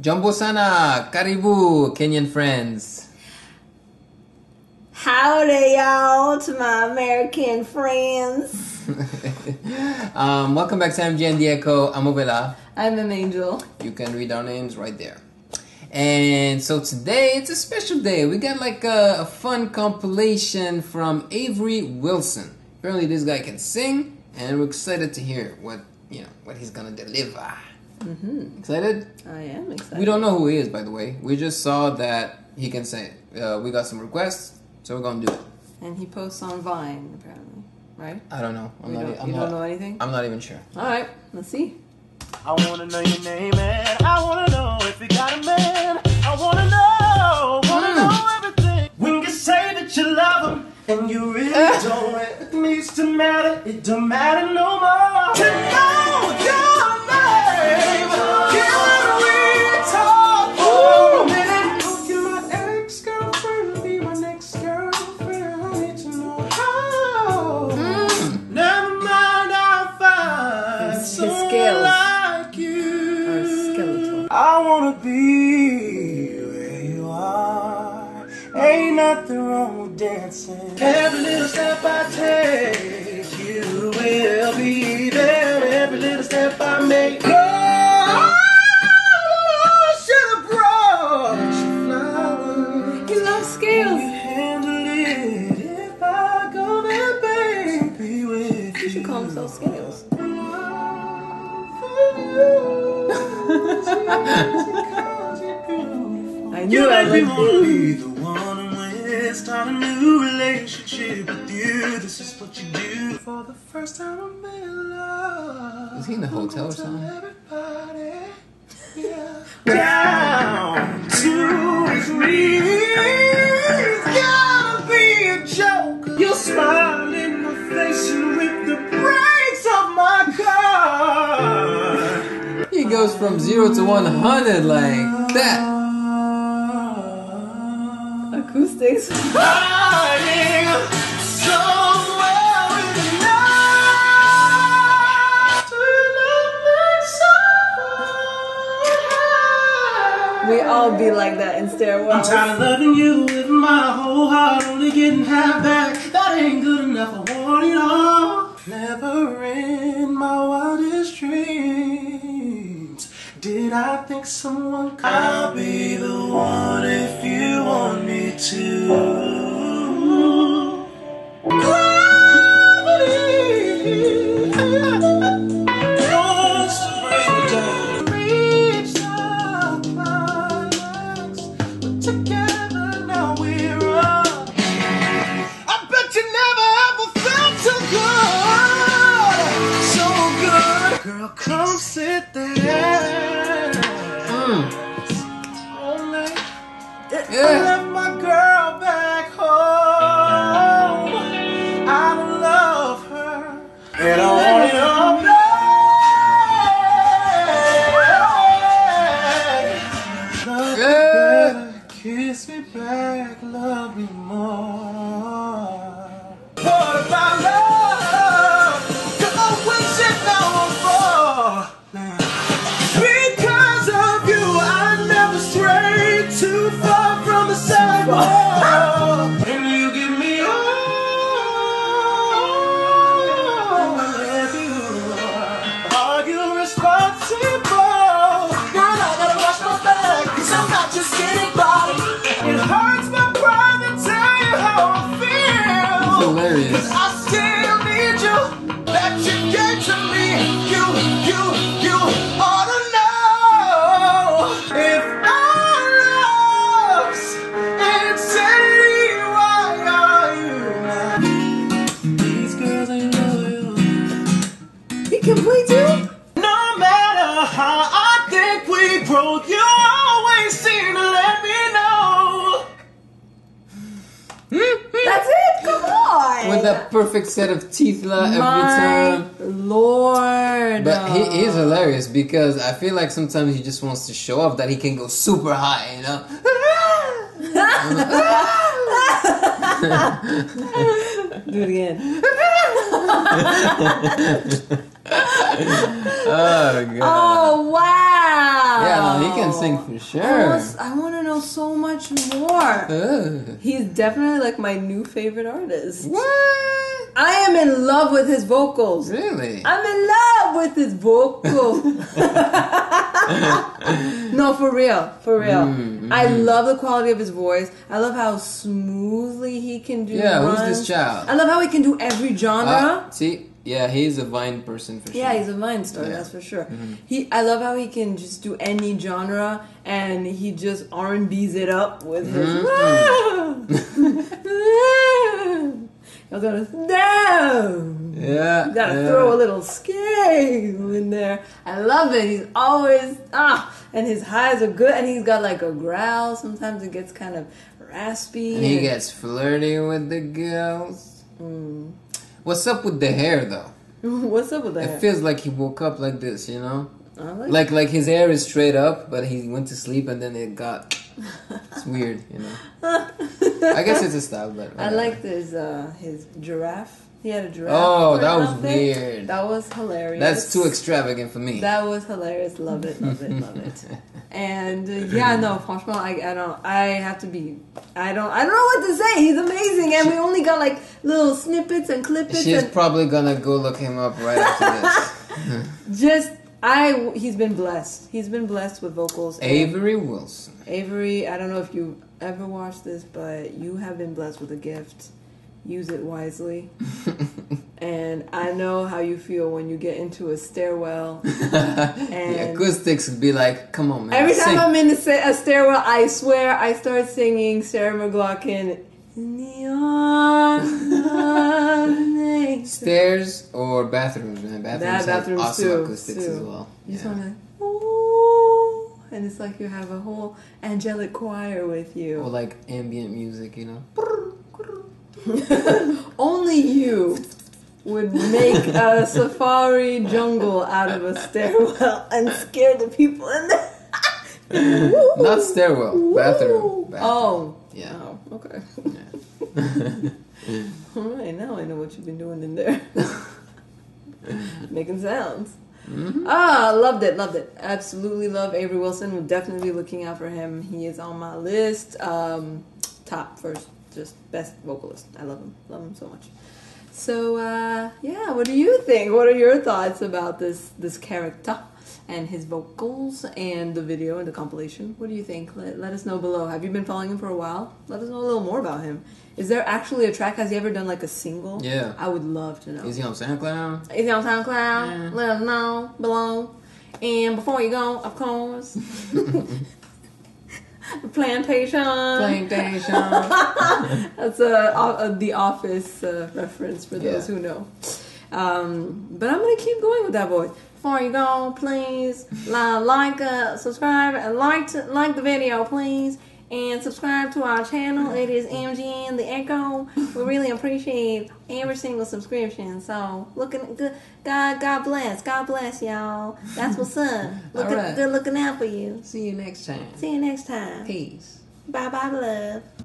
Jumbo sana, karibu, Kenyan friends. Howdy, y'all, to my American friends. Welcome back to MGN: The Echo. I'm Ovela. I'm an angel. You can read our names right there. And so today, it's a special day. We got like a fun compilation from Avery Wilson. Apparently, this guy can sing, and we're excited to hear what he's gonna deliver. Mm-hmm. Excited? I am excited. We don't know who he is, by the way. We just saw that he can sing. We got some requests, so we're gonna do it. And he posts on Vine, apparently, right? I don't know. You don't know anything? I'm not even sure. All right, let's see. I wanna know your name, and I wanna know if you got a man. I wanna know everything. We can say that you love him, and you really don't. It needs to matter. It don't matter no more. To know your name. Can we talk for a minute? Don't get my ex-girlfriend, be my next girlfriend. I need to know how. Never mind, I'll find someone like you. Skeletal. I wanna be where you are. Ain't nothing wrong with dancing. Every little step I take, you will be there. Every little step I make. Scales. I knew I would be the one when start a new relationship with you. This is what you do for the first time in my life. Is he in the hotel or something? Yeah. Down to his knees. It's gotta be a joke. You'll smile in my face and rip the breath. He goes from 0 to 100 like that. Acoustics. We all be like that in stairwells. I'm tired of loving you with my whole heart, only getting half back. That ain't good enough. I want it all. Never in my wildest dreams did I think someone could. I'll be the one if you want me to. Come sit there. I left my girl back home. I love her. And I want it all back. Love me better, kiss me back, love me more. What about love? That perfect set of teeth every time. My lord. But he is hilarious because I feel like sometimes he just wants to show off that he can go super high, you know? Do it again. Oh, God. Oh, wow. Yeah, no, he can sing for sure. I want to know so much more. He's definitely like my new favorite artist. What? I am in love with his vocals. Really? I'm in love with his vocals. No, for real. For real. Mm-hmm. I love the quality of his voice. I love how smoothly he can do. Yeah, runs. Who's this child? I love how he can do every genre. See? Yeah, he's a Vine person for sure. Yeah, he's a Vine star, that's for sure. Mm-hmm. I love how he can just do any genre and he just R&Bs it up with his... I was going to... Yeah. You gotta throw a little scale in there. I love it. He's always... and his highs are good and he's got like a growl. Sometimes it gets kind of raspy. And he gets flirty with the girls. Mm. What's up with the hair, though? What's up with the hair? It feels like he woke up like this, you know? Like his hair is straight up, but he went to sleep and then it got... It's weird, you know? I guess it's a style, but... Whatever. I liked his giraffe. He had a giraffe. Oh, that was weird. That was hilarious. That's too extravagant for me. That was hilarious. Love it, love it, love it. And yeah, no, franchement, I don't know what to say. He's amazing, and we only got like little snippets and clippets. She's probably gonna go look him up right after this. He's been blessed. He's been blessed with vocals. Avery Wilson. Avery, I don't know if you ever watched this, but you have been blessed with a gift. Use it wisely. And I know how you feel when you get into a stairwell. And the acoustics would be like, come on, man. Every time I'm in a stairwell, I swear I start singing Sarah McLachlan. In the arms. Stairs or bathrooms, man. Bathrooms have awesome acoustics as well. You just want to, oh. And it's like you have a whole angelic choir with you. Or like ambient music, you know. Only you would make a safari jungle out of a stairwell and scare the people in there. Not stairwell, bathroom. Oh, yeah. Oh, okay. Yeah. All right, now I know what you've been doing in there. Making sounds. Mm-hmm. Loved it. Absolutely love Avery Wilson. We'll definitely be looking out for him. He is on my list. Top first. Just best vocalist. I love him. Love him so much. So, yeah, what do you think? What are your thoughts about this character and his vocals and the video and the compilation? What do you think? Let us know below. Have you been following him for a while? Let us know a little more about him. Is there actually a track? Has he ever done, like, a single? Yeah. I would love to know. Is he on SoundCloud? Yeah. Let us know below. And before you go, of course... Plantation. That's The Office reference for those who know. But I'm going to keep going with that voice. Before you go, please subscribe, and like the video, please. And subscribe to our channel. It is MGN The Echo. We really appreciate every single subscription. So, looking good. God bless. God bless, y'all. That's what's up. Good looking out for you. See you next time. Peace. Bye-bye, love.